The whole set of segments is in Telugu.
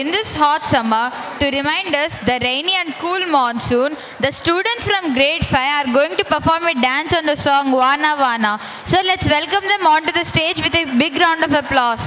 In this hot summer, to remind us the rainy and cool monsoon, the students from grade 5 are going to perform a dance on the song Vana Vana. So let's welcome them onto the stage with a big round of applause.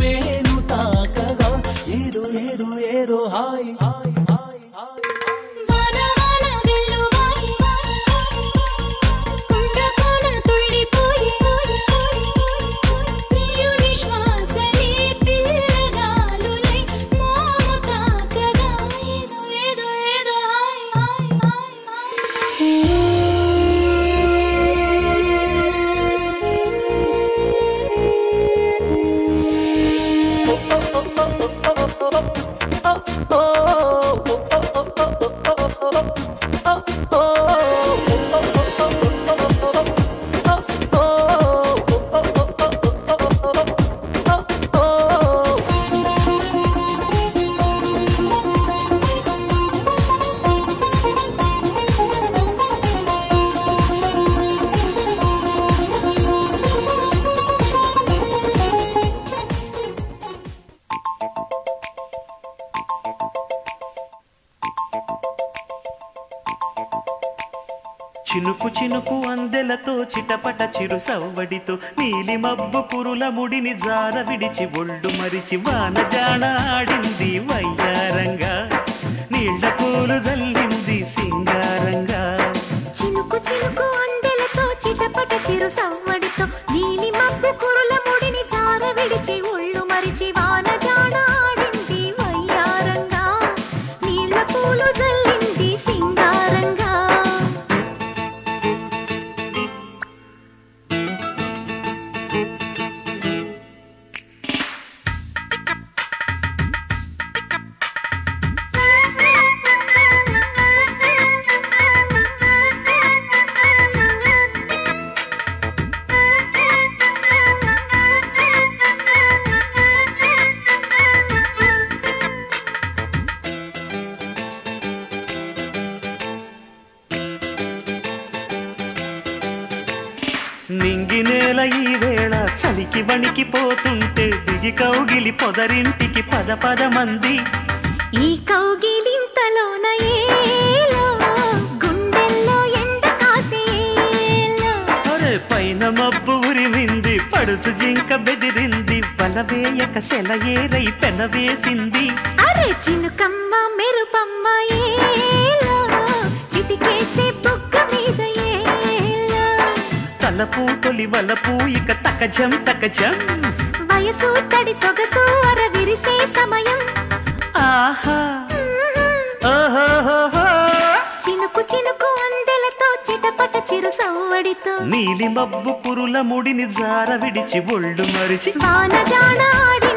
మేను తాకగా ఏదో ఏదో ఏదో హాయ్ హాయ్ హాయ్ హాయ్ వన వన వెల్లువాయే కొండ కోన తుళ్ళిపోయి ప్రియుని శ్వాసలే పిల్లగాలులై మోము తాకగా ఏదో ఏదో ఏదో హాయ్ హాయ్ హాయ్ హాయ్ చినుకు చినుకు అందెలతో చిటపట చిరు సవ్వడితో నీలి మబ్బు కురుల ముడిని జార విడిచి ఒళ్ళు మరిచి వాన జాన ఆడింది వయ్యారంగా నీళ్ల పూలు జల్లింది సింగారంగా చినుకు చినుకు అందెలతో చిటపట చిరు సవ్వడితో నీలి మబ్బు కురుల ముడిని జార విడిచి ఒళ్ళు మరిచి వాన జాన ఆడింది వయ్యారంగా నీళ్ల పూలు జల్లింది సింగారంగా నింగి నేల ఈ వేళ చలికి వణికి పోతుంటే దిగి కౌగిలి పొదరింటికి పద పద మంది ఈ కౌగిలింతలోన ఏలో గుండెల్లో ఎండ కాసేలో అరే పైన మబ్బు ఉరిమింది పడుచు జింక బెదిరింది బలవేయక సెలయేరై పెనవేసింది అరే చినుకమ్మ మెరుపమ్మ ఏలో చితికేసే బుగ్గ మీద తలపూ తొలి వలపూ ఇక తకజం తకజం వయసు తడి సొగసు అర విరిసే సమయం ఆహా ఓహో చినుకు చినుకు అందెలతో చిటపట చిరు సవ్వడితో నీలి మబ్బు కురుల ముడిని జార విడిచి ఒళ్ళు మరిచి వాన జాన ఆడి